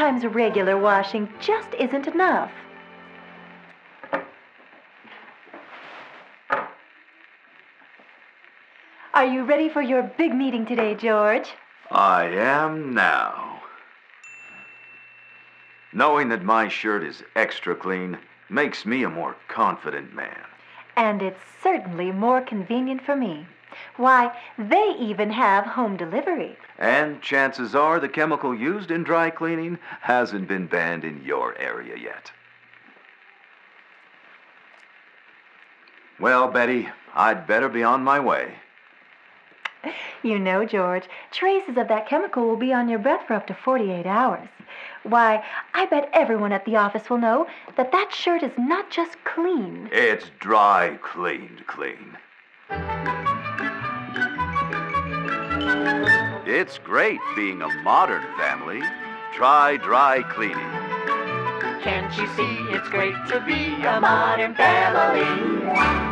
Sometimes regular washing just isn't enough. Are you ready for your big meeting today, George? I am now. Knowing that my shirt is extra clean makes me a more confident man. And it's certainly more convenient for me. Why, they even have home delivery. And chances are the chemical used in dry cleaning hasn't been banned in your area yet. Well, Betty, I'd better be on my way. You know, George, traces of that chemical will be on your breath for up to 48 hours. Why, I bet everyone at the office will know that that shirt is not just clean. It's dry cleaned clean. It's great being a modern family. Try dry cleaning. Can't you see it's great to be a modern family?